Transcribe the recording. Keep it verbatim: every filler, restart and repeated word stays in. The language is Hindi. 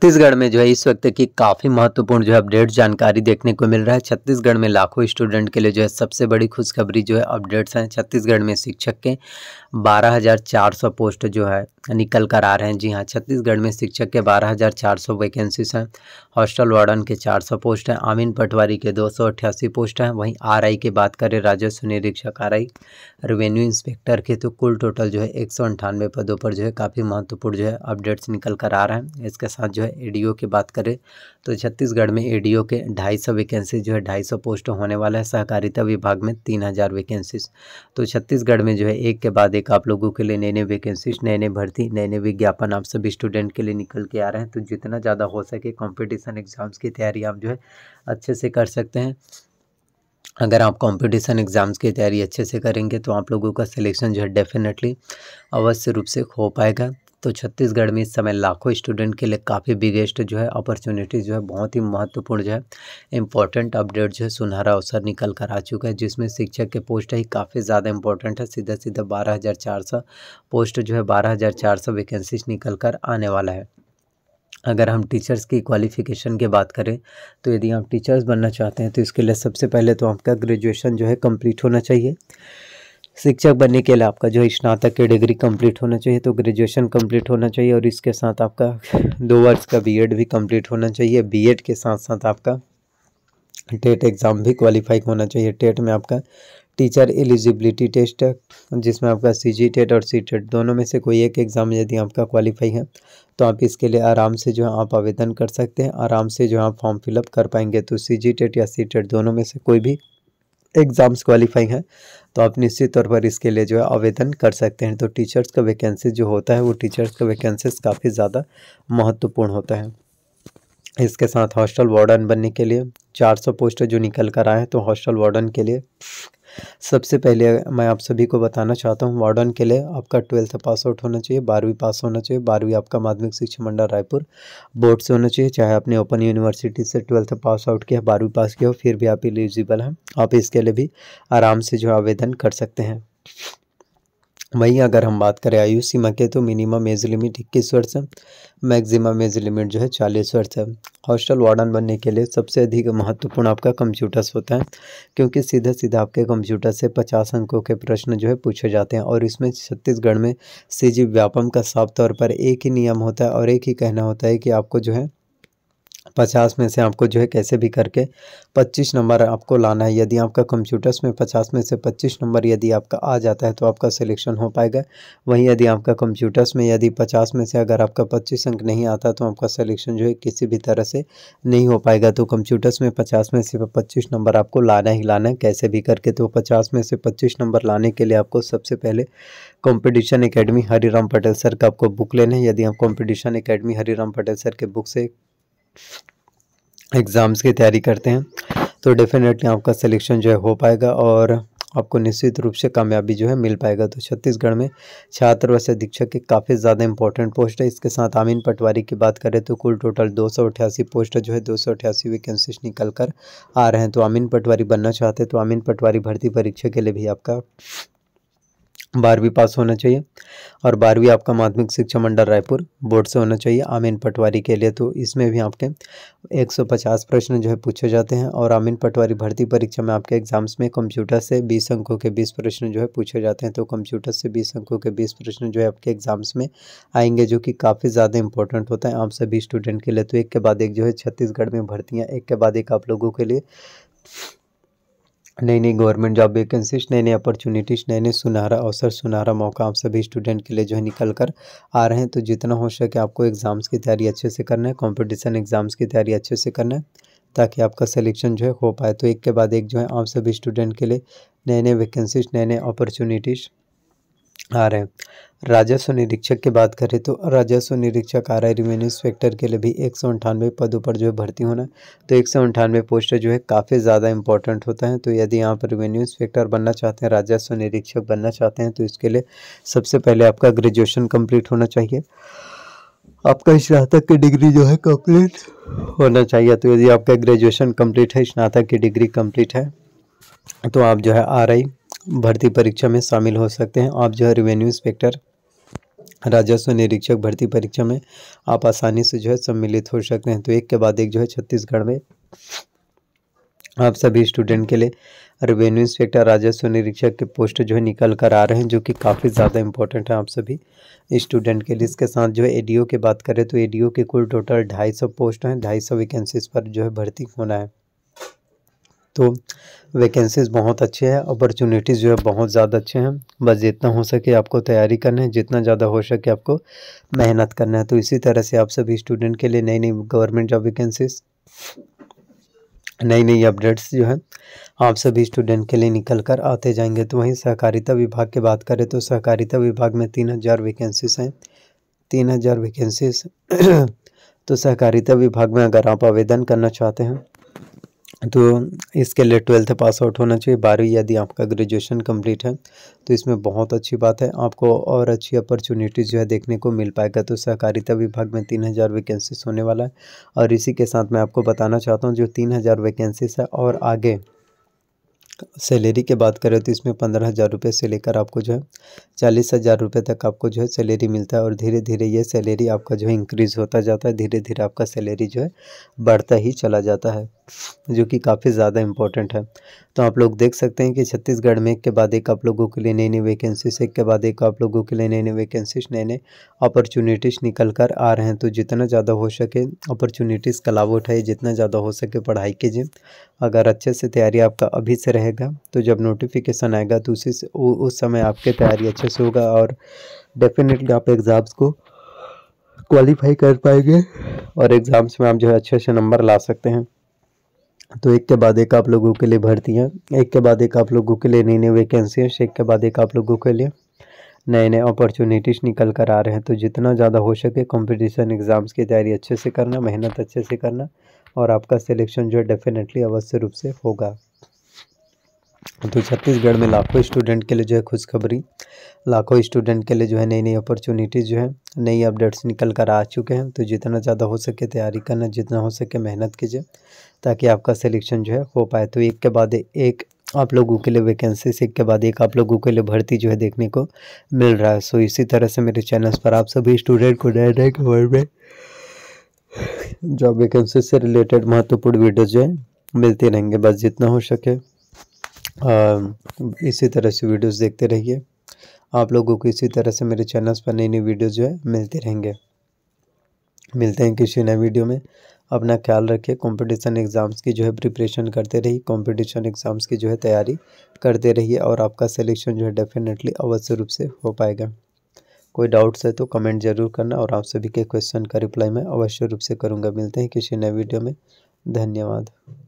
छत्तीसगढ़ में जो है इस वक्त की काफ़ी महत्वपूर्ण जो है अपडेट जानकारी देखने को मिल रहा है। छत्तीसगढ़ में लाखों स्टूडेंट के लिए जो है सबसे बड़ी खुशखबरी जो है अपडेट्स हैं। छत्तीसगढ़ में शिक्षक के बारह हज़ार चार सौ पोस्ट जो है निकल कर आ रहे हैं। जी हाँ, छत्तीसगढ़ में शिक्षक के बारह हज़ार चार सौ वैकेंसीज हैं। हॉस्टल वार्डन के चार सौ पोस्ट हैं। आमीन पटवारी के दो सौ अट्ठासी पोस्ट हैं। वहीं आर आई की बात करें, राजस्व निरीक्षक आर आई, रेवेन्यू इंस्पेक्टर के, तो कुल टोटल जो है एक सौ अंठानवे पदों पर जो है काफ़ी महत्वपूर्ण जो है अपडेट्स निकल कर आ रहे हैं। इसके साथ जो है एडीओ की बात करें तो छत्तीसगढ़ में एडीओ के ढाई सौ वैकेंसी जो है ढाई सौ पोस्ट होने वाला है। सहकारिता विभाग में तीन हज़ार वैकेंसीज। तो छत्तीसगढ़ में जो है एक के बाद एक आप लोगों के लिए नए नए वैकेंसीज, नए नए भर्ती, नए नए विज्ञापन आप सभी स्टूडेंट के लिए निकल के आ रहे हैं। तो जितना ज़्यादा हो सके कॉम्पिटिशन एग्जाम्स की तैयारी आप जो है अच्छे से कर सकते हैं। अगर आप कंपटीशन एग्ज़ाम्स की तैयारी अच्छे से करेंगे तो आप लोगों का सिलेक्शन जो है डेफिनेटली अवश्य रूप से हो पाएगा। तो छत्तीसगढ़ में इस समय लाखों स्टूडेंट के लिए काफ़ी बिगेस्ट जो है अपॉर्चुनिटी जो है बहुत ही महत्वपूर्ण जो है इम्पॉर्टेंट अपडेट जो है सुनहरा अवसर निकल कर आ चुका है, जिसमें शिक्षक के पोस्ट ही काफ़ी ज़्यादा इम्पॉर्टेंट है। सीधा सीधा बारह हज़ार चार सौ पोस्ट जो है बारह हज़ार चार सौ वैकेंसीज निकल कर आने वाला है। अगर हम टीचर्स की क्वालिफ़िकेशन की बात करें तो यदि आप टीचर्स बनना चाहते हैं तो इसके लिए सबसे पहले तो आपका ग्रेजुएशन जो है कंप्लीट होना चाहिए। शिक्षक बनने के लिए आपका जो है स्नातक की डिग्री कंप्लीट होना चाहिए, तो ग्रेजुएशन कंप्लीट होना चाहिए और इसके साथ आपका दो वर्ष का बीएड भी कंप्लीट होना चाहिए। बीएड के साथ साथ आपका टेट एग्ज़ाम भी क्वालिफाई होना चाहिए। टेट में आपका टीचर एलिजिबिलिटी टेस्ट है, जिसमें आपका सी जी टेट और सी टेट दोनों में से कोई एक एग्ज़ाम यदि आपका क्वालिफाई है तो आप इसके लिए आराम से जो है आप आवेदन कर सकते हैं, आराम से जो है आप फॉर्म फिलअप कर पाएंगे। तो सी जी टेट या सी टेट दोनों में से कोई भी एग्ज़ाम्स क्वालिफाई हैं तो आप निश्चित तौर पर इसके लिए जो है आवेदन कर सकते हैं। तो टीचर्स का वैकेंसी जो होता है वो टीचर्स का वैकेंसीज काफ़ी ज़्यादा महत्वपूर्ण होता है। इसके साथ हॉस्टल वार्डन बनने के लिए चार सौ पोस्ट जो निकल कर आए हैं, तो हॉस्टल वार्डन के लिए सबसे पहले मैं आप सभी को बताना चाहता हूं, वार्डन के लिए आपका ट्वेल्थ पास आउट होना चाहिए, बारहवीं पास होना चाहिए। बारहवीं आपका माध्यमिक शिक्षा मंडल रायपुर बोर्ड से होना चाहिए। चाहे आपने ओपन यूनिवर्सिटी से ट्वेल्थ पास आउट किया, बारहवीं पास किया हो, फिर भी आप एलिजिबल हैं। आप इसके लिए भी आराम से जो आवेदन कर सकते हैं। वहीं अगर हम बात करें आयु सीमा के, तो मिनिमम एज लिमिट इक्कीस वर्ष है, मैक्सिमम एज लिमिट जो है चालीस वर्ष है। हॉस्टल वार्डन बनने के लिए सबसे अधिक महत्वपूर्ण आपका कंप्यूटर्स होता है, क्योंकि सीधा सीधा आपके कंप्यूटर से पचास अंकों के प्रश्न जो है पूछे जाते हैं। और इसमें छत्तीसगढ़ में सी जी व्यापम का साफ तौर पर एक ही नियम होता है और एक ही कहना होता है कि आपको जो है पचास में से आपको जो है कैसे भी करके पच्चीस नंबर आपको लाना है। यदि आपका कंप्यूटर्स में पचास में से पच्चीस नंबर यदि आपका आ जाता है तो आपका सिलेक्शन हो पाएगा। वहीं यदि आपका कंप्यूटर्स में यदि पचास में से अगर आपका पच्चीस अंक नहीं आता तो आपका सिलेक्शन जो है किसी भी तरह से नहीं हो पाएगा। तो कंप्यूटर्स में पचास में से पच्चीस नंबर आपको लाना ही लाना है कैसे भी करके। तो पचास में से पच्चीस नंबर लाने के लिए आपको सबसे पहले competition academy Hariram Patel sir का आपको बुक लेना है। यदि आप competition academy Hariram Patel sir के बुक से एग्ज़ाम्स की तैयारी करते हैं तो डेफिनेटली आपका सिलेक्शन जो है हो पाएगा और आपको निश्चित रूप से कामयाबी जो है मिल पाएगा। तो छत्तीसगढ़ में छात्रवास अधीक्षक के काफ़ी ज़्यादा इंपॉर्टेंट पोस्ट है। इसके साथ आमीन पटवारी की बात करें तो कुल टोटल दो सौ अट्ठासी पोस्ट जो है दो सौ अट्ठासी वैकेंसीज निकल कर आ रहे हैं। तो आमीन पटवारी बनना चाहते हैं तो आमीन पटवारी भर्ती परीक्षा के लिए भी आपका बारहवीं पास होना चाहिए और बारहवीं आपका माध्यमिक शिक्षा मंडल रायपुर बोर्ड से होना चाहिए। आमीन पटवारी के लिए तो इसमें भी आपके एक सौ पचास प्रश्न जो है पूछे जाते हैं और आमीन पटवारी भर्ती परीक्षा में आपके एग्ज़ाम्स में कंप्यूटर से बीस अंकों के बीस प्रश्न जो है पूछे जाते हैं। तो कंप्यूटर से बीस अंकों के बीस प्रश्न जो है आपके एग्ज़ाम्स में आएंगे, जो कि काफ़ी ज़्यादा इंपॉर्टेंट होता है आप सभी स्टूडेंट के लिए। तो एक के बाद एक जो है छत्तीसगढ़ में भर्तियाँ एक के बाद एक आप लोगों के लिए नई नई गवर्नमेंट जॉब वैकेंसीज, नए नए अपॉर्चुनिटीज़, नए नए सुनहरा अवसर, सुनहरा मौका आप सभी स्टूडेंट के लिए जो है निकल कर आ रहे हैं। तो जितना हो सके आपको एग्ज़ाम्स की तैयारी अच्छे से करना है, कंपटीशन एग्ज़ाम्स की तैयारी अच्छे से करना है ताकि आपका सिलेक्शन जो है हो पाए। तो एक के बाद एक जो है आप सभी स्टूडेंट के लिए नए नए वैकेंसीज, नए नए अपॉर्चुनिटीज़ आ रहे हैं। राजस्व निरीक्षक की बात करें तो राजस्व निरीक्षक आ रहा है, रेवेन्यू इंस्पेक्टर के लिए भी एक सौ अंठानवे पदों पर जो है भर्ती होना। तो एक सौ अंठानवे पोस्ट जो है काफ़ी ज़्यादा इंपॉर्टेंट होता है। तो यदि आप रेवेन्यू इंस्पेक्टर बनना चाहते हैं, राजस्व निरीक्षक बनना चाहते हैं तो इसके लिए सबसे पहले आपका ग्रेजुएशन कंप्लीट होना चाहिए, आपका स्नातक की डिग्री जो है कंप्लीट होना चाहिए। तो यदि आपका ग्रेजुएशन कंप्लीट है, स्नातक की डिग्री कंप्लीट है तो आप जो है आर आई भर्ती परीक्षा में शामिल हो सकते हैं। आप जो है रेवेन्यू इंस्पेक्टर राजस्व निरीक्षक भर्ती परीक्षा में आप आसानी से जो है सम्मिलित हो सकते हैं। तो एक के बाद एक जो है छत्तीसगढ़ में आप सभी स्टूडेंट के लिए रेवेन्यू इंस्पेक्टर राजस्व निरीक्षक के पोस्ट जो है निकल कर आ रहे हैं, जो कि काफ़ी ज़्यादा इंपॉर्टेंट है आप सभी स्टूडेंट के लिए। इसके साथ जो है एडीओ की बात करें तो एडीओ के कुल टोटल ढाई सौ पोस्ट हैं, ढाई सौ वैकेंसीज़ पर जो है भर्ती होना है। तो वैकेंसीज़ बहुत अच्छे हैं, अपॉर्चुनिटीज़ जो है बहुत ज़्यादा अच्छे हैं। बस जितना हो सके आपको तैयारी करना है, जितना ज़्यादा हो सके आपको मेहनत करना है। तो इसी तरह से आप सभी स्टूडेंट के लिए नई नई गवर्नमेंट जॉब वैकेंसीज़, नई नई अपडेट्स जो है आप सभी स्टूडेंट के लिए निकल कर आते जाएंगे। तो वहीं सहकारिता विभाग की बात करें तो सहकारिता विभाग में तीन हज़ार वैकेंसीज हैं, तीन हज़ार वैकेंसीज। तो सहकारिता विभाग में अगर आप आवेदन करना चाहते हैं तो इसके लिए ट्वेल्थ पास आउट होना चाहिए, बारहवीं यदि आपका ग्रेजुएशन कंप्लीट है तो इसमें बहुत अच्छी बात है, आपको और अच्छी अपॉर्चुनिटीज़ जो है देखने को मिल पाएगा। तो सहकारिता विभाग में तीन हज़ार वैकेंसीज होने वाला है। और इसी के साथ मैं आपको बताना चाहता हूँ जो तीन हज़ार वैकेंसीज है और आगे सैलरी की बात करें तो इसमें पंद्रह हज़ार रुपये से लेकर आपको जो है चालीस हज़ार रुपये तक आपको जो है सैलरी मिलता है। और धीरे धीरे ये सैलरी आपका जो है इंक्रीज़ होता जाता है, धीरे धीरे आपका सैलरी जो है बढ़ता ही चला जाता है, जो कि काफ़ी ज़्यादा इंपॉर्टेंट है। तो आप लोग देख सकते हैं कि छत्तीसगढ़ में एक के बाद एक आप लोगों के लिए नई नई वैकेंसीज, एक के बाद एक आप लोगों के लिए नई नई वैकेंसीज, नए नए अपॉर्चुनिटीज़ निकल कर आ रहे हैं। तो जितना ज़्यादा हो सके अपॉर्चुनिटीज़ का लाभ उठाइए, जितना ज़्यादा हो सके पढ़ाई कीजिए। अगर अच्छे से तैयारी आपका अभी से रहेगा तो जब नोटिफिकेशन आएगा तो उसी उस समय आपकी तैयारी अच्छे से होगा और डेफिनेटली आप एग्ज़ाम्स को क्वालिफाई कर पाएंगे और एग्ज़ाम्स में आप जो है अच्छे से नंबर ला सकते हैं। तो एक के बाद एक आप लोगों के लिए भर्तियाँ, एक के बाद एक आप लोगों के लिए नई नई वैकेंसीज, एक के बाद एक आप लोगों के लिए नए नए अपॉर्चुनिटीज़ निकल कर आ रहे हैं। तो जितना ज़्यादा हो सके कंपटीशन एग्ज़ाम्स की तैयारी अच्छे से करना, मेहनत अच्छे से करना और आपका सिलेक्शन जो है डेफिनेटली अवश्य रूप से होगा। तो छत्तीसगढ़ में लाखों स्टूडेंट के लिए जो है खुशखबरी, लाखों स्टूडेंट के लिए जो है नई नई अपॉर्चुनिटीज़ जो है नई अपडेट्स निकल कर आ चुके हैं। तो जितना ज़्यादा हो सके तैयारी करना, जितना हो सके मेहनत कीजिए ताकि आपका सिलेक्शन जो है हो पाए। तो एक के बाद एक आप लोगों के लिए वैकेंसी, एक के बाद एक आप लोगों के लिए भर्ती जो है देखने को मिल रहा है। सो इसी तरह से मेरे चैनल्स पर आप सभी स्टूडेंट को नए नए गवर्नमेंट जॉब वैकेंसी से रिलेटेड महत्वपूर्ण वीडियोज़ जो है मिलते रहेंगे। बस जितना हो सके आ, इसी तरह से वीडियोस देखते रहिए, आप लोगों को इसी तरह से मेरे चैनल्स पर नई नई वीडियोस जो है मिलते रहेंगे। मिलते हैं किसी नए वीडियो में, अपना ख्याल रखिए, कंपटीशन एग्ज़ाम्स की जो है प्रिपरेशन करते रहिए, कंपटीशन एग्ज़ाम्स की जो है तैयारी करते रहिए और आपका सिलेक्शन जो है डेफिनेटली अवश्य रूप से हो पाएगा। कोई डाउट्स है तो कमेंट जरूर करना और आप सभी के क्वेश्चन का रिप्लाई मैं अवश्य रूप से करूँगा। मिलते हैं किसी नए वीडियो में, धन्यवाद।